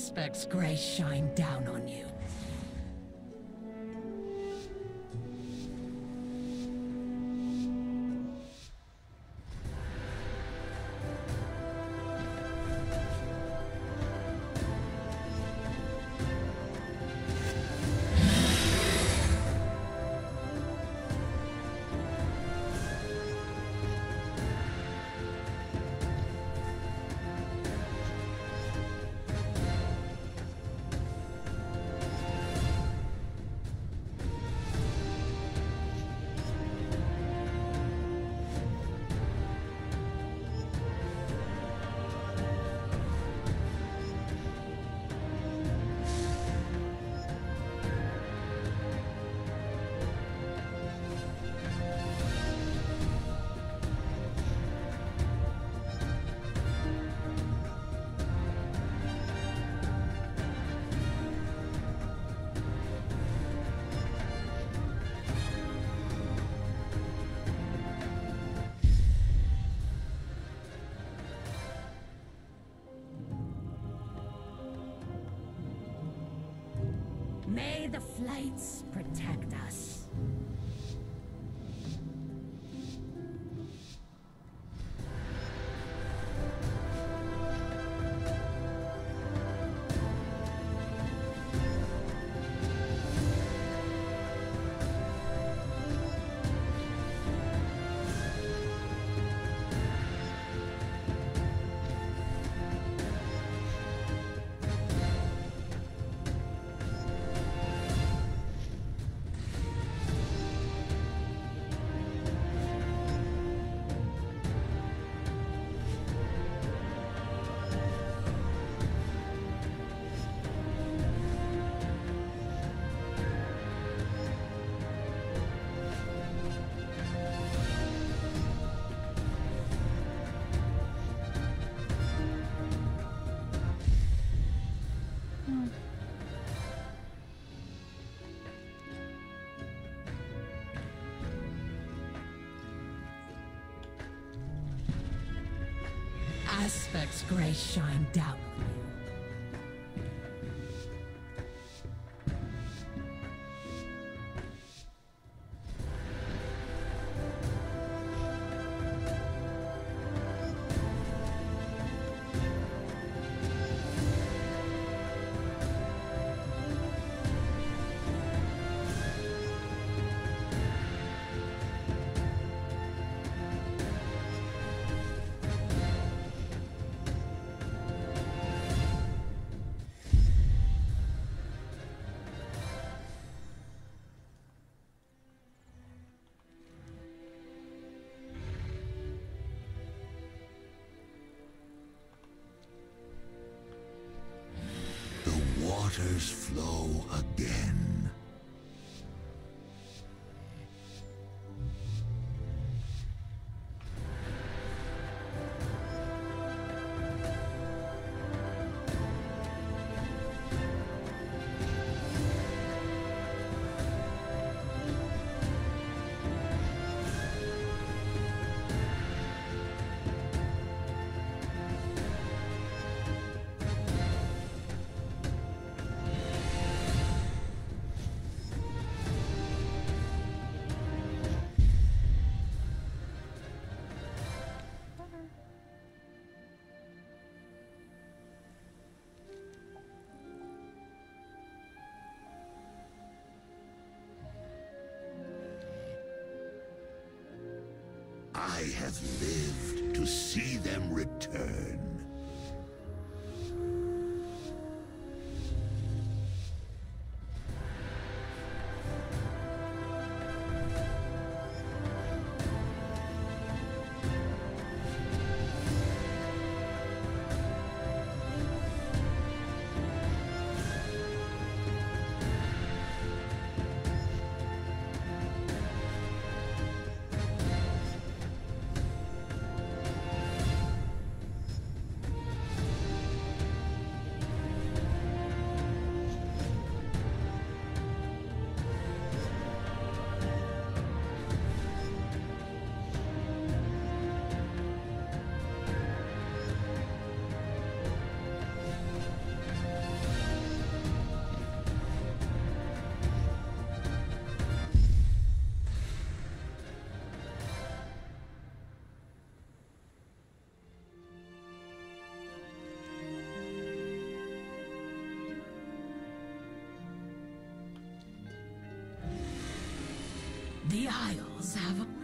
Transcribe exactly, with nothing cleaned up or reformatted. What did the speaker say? aspect's grace shine down on you. May the flights protect us. Aspect's grace shine down on you. Waters flow again. I have lived to see them return. The Isles have a